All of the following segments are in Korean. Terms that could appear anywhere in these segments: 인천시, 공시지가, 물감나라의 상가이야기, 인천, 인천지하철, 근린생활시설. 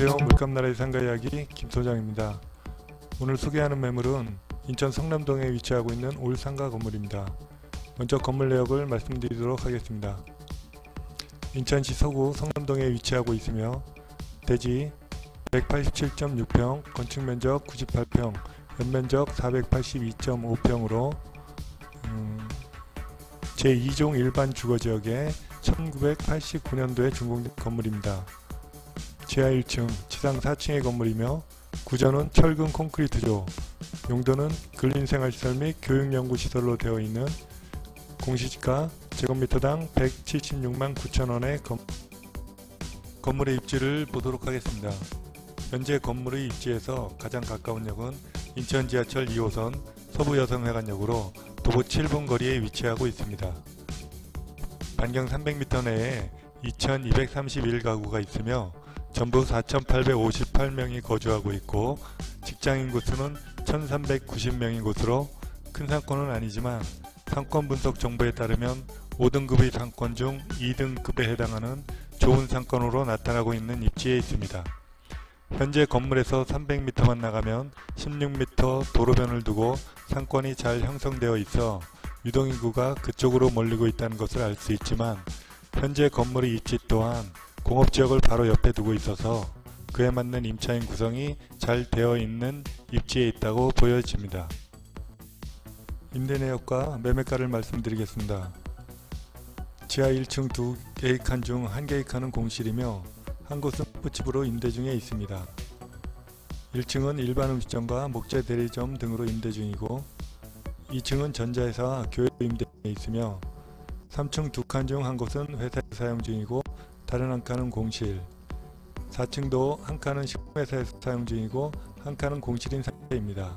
안녕하세요. 물감나라의 상가 이야기 김소장입니다. 오늘 소개하는 매물은 인천 성남동에 위치하고 있는 올상가 건물입니다. 먼저 건물 내역을 말씀드리도록 하겠습니다. 인천시 서구 성남동에 위치하고 있으며 대지 187.6평, 건축면적 98평, 연면적 482.5평으로 제2종 일반 주거지역에 1989년도에 준공된 건물입니다. 지하 1층, 지상 4층의 건물이며 구조는 철근 콘크리트조, 용도는 근린생활시설 및 교육연구시설로 되어 있는 공시지가 제곱미터당 176만 9천원의 건물의 입지를 보도록 하겠습니다. 현재 건물의 입지에서 가장 가까운 역은 인천지하철 2호선 서부여성회관역으로 도보 7분 거리에 위치하고 있습니다. 반경 300m 내에 2231가구가 있으며 전부 4858명이 거주하고 있고 직장인 곳수는 1390명인 곳으로 큰 상권은 아니지만 상권 분석 정보에 따르면 5등급의 상권 중 2등급에 해당하는 좋은 상권으로 나타나고 있는 입지에 있습니다. 현재 건물에서 300m만 나가면 16m 도로변을 두고 상권이 잘 형성되어 있어 유동인구가 그쪽으로 몰리고 있다는 것을 알 수 있지만 현재 건물의 입지 또한 공업지역을 바로 옆에 두고 있어서 그에 맞는 임차인 구성이 잘 되어 있는 입지에 있다고 보여집니다. 임대 내역과 매매가를 말씀드리겠습니다. 지하 1층 2개의 칸 중 1개의 칸은 공실이며 한 곳은 호프집으로 임대 중에 있습니다. 1층은 일반 음식점과 목재 대리점 등으로 임대 중이고 2층은 전자회사와 교회로 임대 중에 있으며 3층 2칸 중 한 곳은 회사에 사용 중이고 다른 한 칸은 공실, 4층도 한 칸은 식품회사에서 사용 중이고 한 칸은 공실인 상태입니다.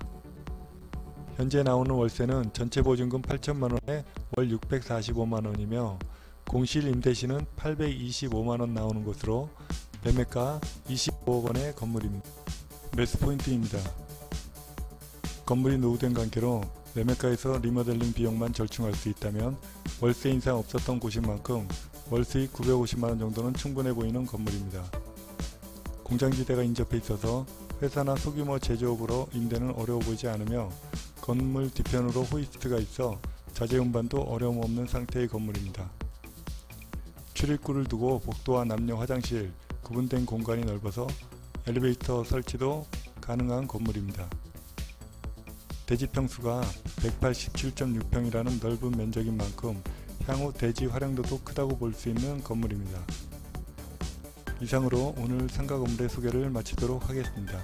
현재 나오는 월세는 전체 보증금 8천만원에 월 645만원이며 공실 임대시는 825만원 나오는 것으로 매매가 25억원의 건물입니다. 매수포인트입니다. 건물이 노후된 관계로 매매가에서 리모델링 비용만 절충할 수 있다면 월세 인상 없었던 곳인 만큼 월수익 950만원 정도는 충분해 보이는 건물입니다. 공장지대가 인접해 있어서 회사나 소규모 제조업으로 임대는 어려워 보이지 않으며 건물 뒤편으로 호이스트가 있어 자재 운반도 어려움 없는 상태의 건물입니다. 출입구를 두고 복도와 남녀 화장실, 구분된 공간이 넓어서 엘리베이터 설치도 가능한 건물입니다. 대지평수가 187.6평이라는 넓은 면적인 만큼 향후 대지 활용도도 크다고 볼 수 있는 건물입니다. 이상으로 오늘 상가 건물의 소개를 마치도록 하겠습니다.